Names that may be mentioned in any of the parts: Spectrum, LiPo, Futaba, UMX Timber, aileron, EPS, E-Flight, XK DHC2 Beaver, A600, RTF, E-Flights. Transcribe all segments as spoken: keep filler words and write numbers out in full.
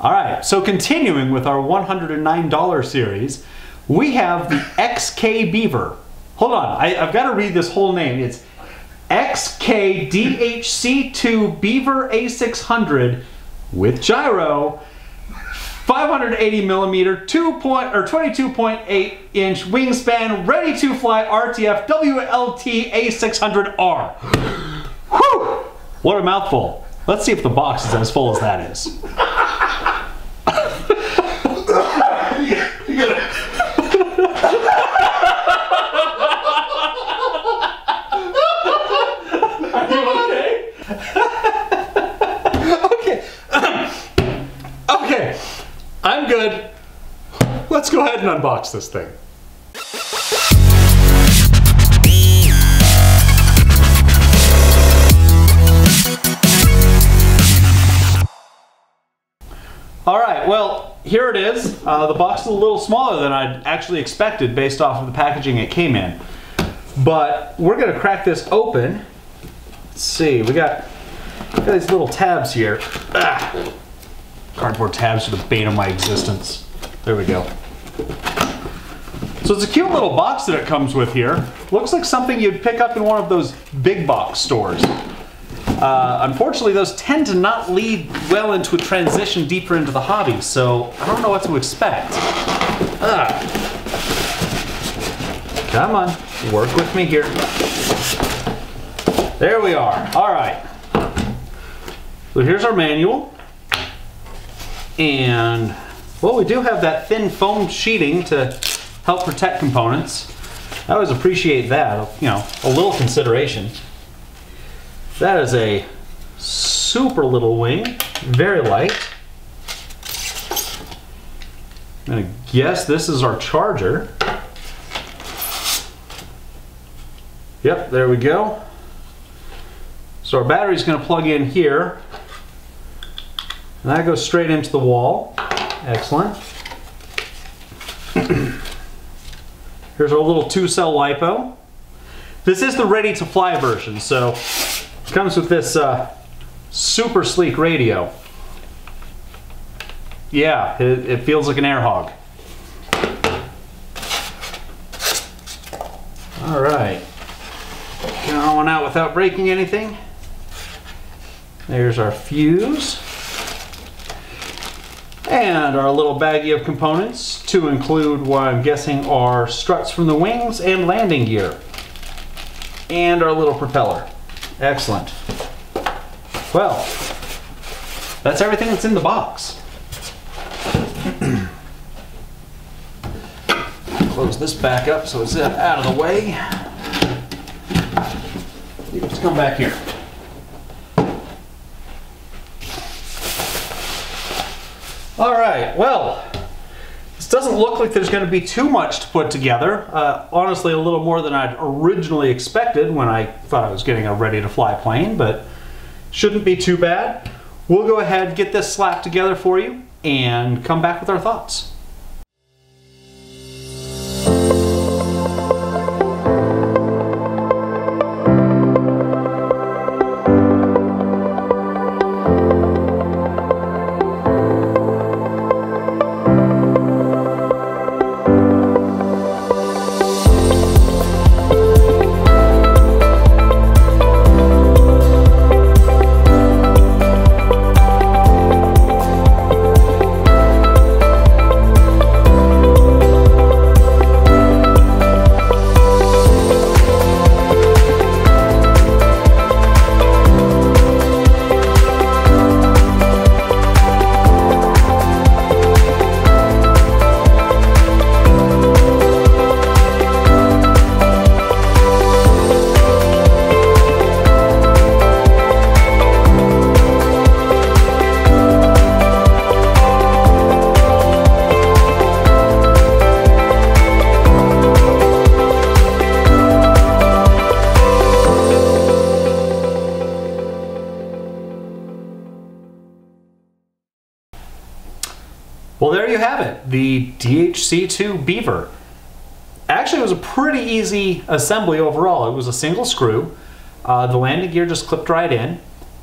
All right, so continuing with our one hundred nine dollar series, we have the X K Beaver. Hold on, I, I've got to read this whole name. It's X K D H C two Beaver A six hundred with gyro, five hundred eighty millimeter, twenty-two point eight inch wingspan, ready to fly R T F W L T A six hundred R. Whew! What a mouthful. Let's see if the box is as full as that is. you gotta, you gotta. I'm good. Let's go ahead and unbox this thing. All right, well, here it is. Uh, the box is a little smaller than I'd actually expected based off of the packaging it came in. But we're gonna crack this open. Let's see, we got, we got these little tabs here. Ah. Cardboard tabs are the bane of my existence. There we go. So it's a cute little box that it comes with here. Looks like something you'd pick up in one of those big box stores. Uh, unfortunately, those tend to not lead well into a transition deeper into the hobby, so I don't know what to expect. Ugh. Come on, work with me here. There we are. All right. So here's our manual. And, well, we do have that thin foam sheeting to help protect components. I always appreciate that, you know, a little consideration. That is a super little wing, very light. I'm gonna guess this is our charger. Yep, there we go. So our battery's gonna plug in here. And that goes straight into the wall. Excellent. Here's our little two-cell LiPo. This is the ready-to-fly version, so it comes with this uh, super sleek radio. Yeah, it, it feels like an air hog. All right. Going out without breaking anything. There's our fuse. And our little baggie of components to include what I'm guessing are struts from the wings and landing gear. And our little propeller. Excellent. Well, that's everything that's in the box. Close this back up so it's out of the way. Let's come back here. All right, well, this doesn't look like there's going to be too much to put together. Uh, honestly, a little more than I'd originally expected when I thought I was getting a ready-to-fly plane, but shouldn't be too bad. We'll go ahead and get this slapped together for you and come back with our thoughts. Well, there you have it, the D H C two Beaver. Actually, it was a pretty easy assembly overall. It was a single screw. Uh, the landing gear just clipped right in.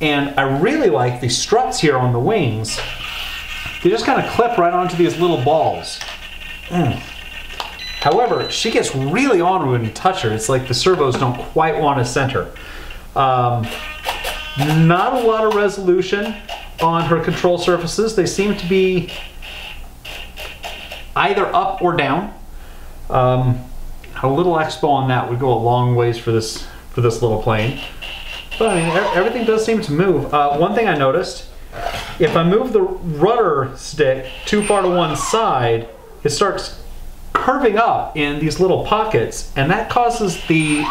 And I really like the struts here on the wings. they just kind of clip right onto these little balls. Mm. However, she gets really on when you touch her. It's like the servos don't quite want to center. Um, not a lot of resolution on her control surfaces. They seem to be either up or down. Um, a little expo on that would go a long ways for this for this little plane. But I mean, er everything does seem to move. Uh, one thing I noticed, if I move the rudder stick too far to one side, it starts curving up in these little pockets, and that causes the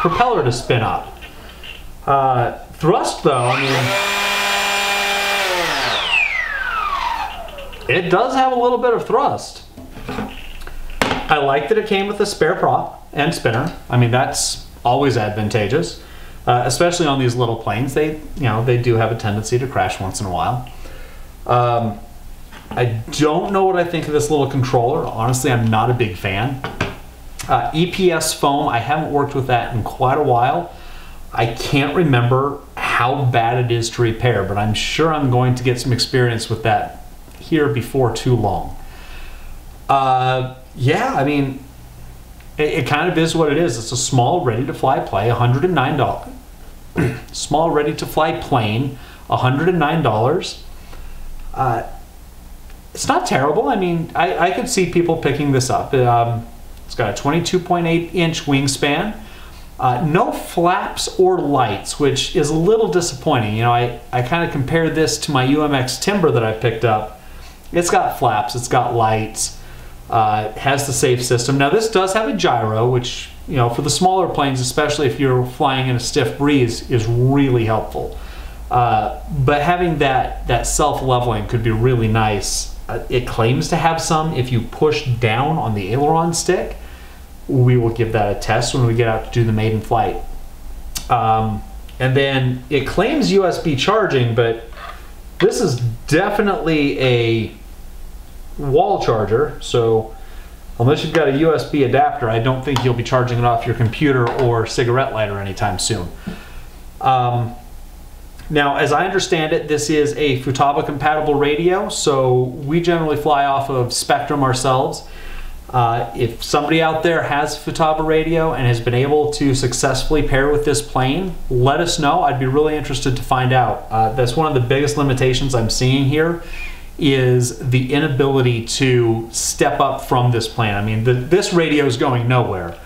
propeller to spin up. Uh, thrust, though, I mean, it does have a little bit of thrust. I like that it came with a spare prop and spinner. I mean, that's always advantageous, uh, especially on these little planes. They, you know, they do have a tendency to crash once in a while. Um, I don't know what I think of this little controller. Honestly, I'm not a big fan. Uh, E P S foam, I haven't worked with that in quite a while. I can't remember how bad it is to repair, but I'm sure I'm going to get some experience with that here before too long. Uh, yeah, I mean, it, it kind of is what it is. It's a small, ready-to-fly plane, one hundred nine dollars. Small, ready-to-fly plane, one hundred nine dollars. Uh, it's not terrible. I mean, I, I could see people picking this up. Um, it's got a twenty-two point eight inch wingspan. Uh, no flaps or lights, which is a little disappointing. You know, I, I kind of compared this to my U M X Timber that I picked up. It's got flaps, it's got lights, uh, it has the safe system. Now this does have a gyro, which, you know, for the smaller planes, especially if you're flying in a stiff breeze, is really helpful. Uh, but having that, that self-leveling could be really nice. Uh, it claims to have some if you push down on the aileron stick. We will give that a test when we get out to do the maiden flight. Um, and then it claims U S B charging, but this is definitely a wall charger. So unless you've got a U S B adapter, I don't think you'll be charging it off your computer or cigarette lighter anytime soon. Um, now, as I understand it, this is a Futaba compatible radio. So we generally fly off of Spectrum ourselves. Uh, if somebody out there has Futaba radio and has been able to successfully pair with this plane, let us know. I'd be really interested to find out. Uh, that's one of the biggest limitations I'm seeing here, is the inability to step up from this plane. I mean, the, this radio is going nowhere,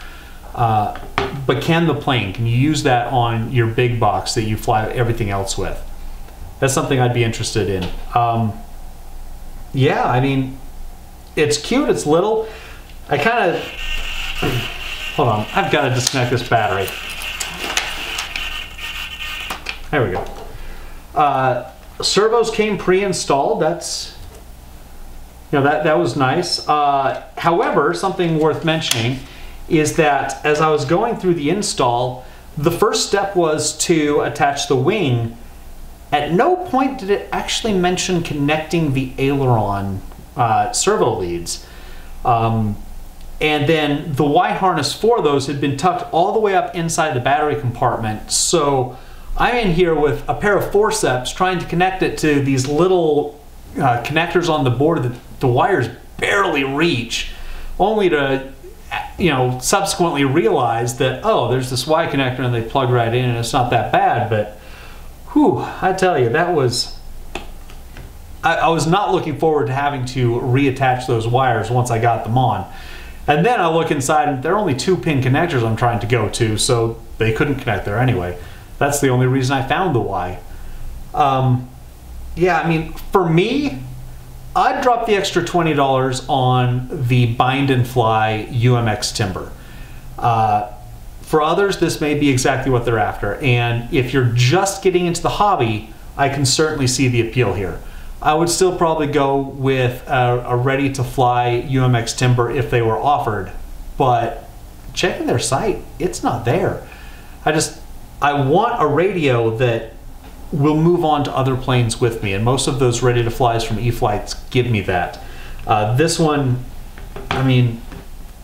uh, but can the plane, can you use that on your big box that you fly everything else with? That's something I'd be interested in. Um, yeah, I mean, it's cute, it's little. I kind of, hold on, I've got to disconnect this battery. There we go. Uh, servos came pre-installed. That's, you know, that, that was nice. Uh, however, something worth mentioning is that as I was going through the install, the first step was to attach the wing. At no point did it actually mention connecting the aileron uh, servo leads. Um, And then the Y harness for those had been tucked all the way up inside the battery compartment. So I'm in here with a pair of forceps trying to connect it to these little uh, connectors on the board that the wires barely reach, only to, you know, subsequently realize that, oh, there's this Y connector and they plug right in and it's not that bad. But whew, I tell you, that was, I, I was not looking forward to having to reattach those wires once I got them on. And then I look inside and there are only two pin connectors I'm trying to go to, so they couldn't connect there anyway. That's the only reason I found the Y. Um, yeah, I mean, for me, I'd drop the extra twenty dollars on the bind and fly U M X Timber. Uh, for others, this may be exactly what they're after. And if you're just getting into the hobby, I can certainly see the appeal here. I would still probably go with a, a ready-to-fly U M X Timber if they were offered, but checking their site, it's not there. I just, I want a radio that will move on to other planes with me, and most of those ready-to-flies from E-Flights give me that. Uh, this one, I mean,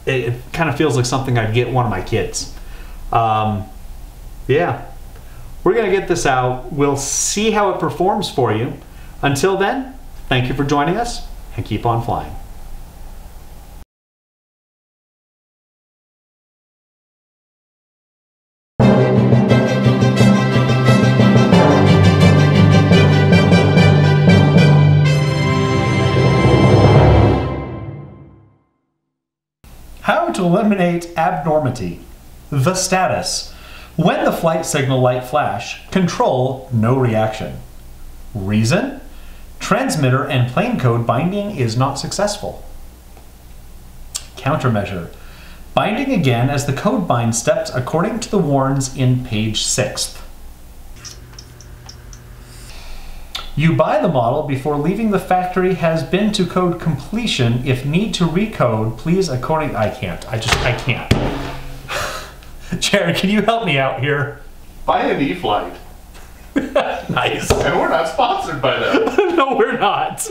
it, it kind of feels like something I'd get one of my kids. Um, yeah, we're gonna get this out. We'll see how it performs for you. Until then, Thank you for joining us, and keep on flying. How to eliminate abnormality. The status. When the flight signal light flash, control no reaction. Reason? Transmitter and plane code binding is not successful. Countermeasure. Binding again as the code bind steps according to the warns in page sixth. You buy the model before leaving the factory, has been to code completion. If need to recode, please according... I can't. I just... I can't. Jared, can you help me out here? Buy an E-Flight. Nice. And we're not sponsored by them. No, we're not.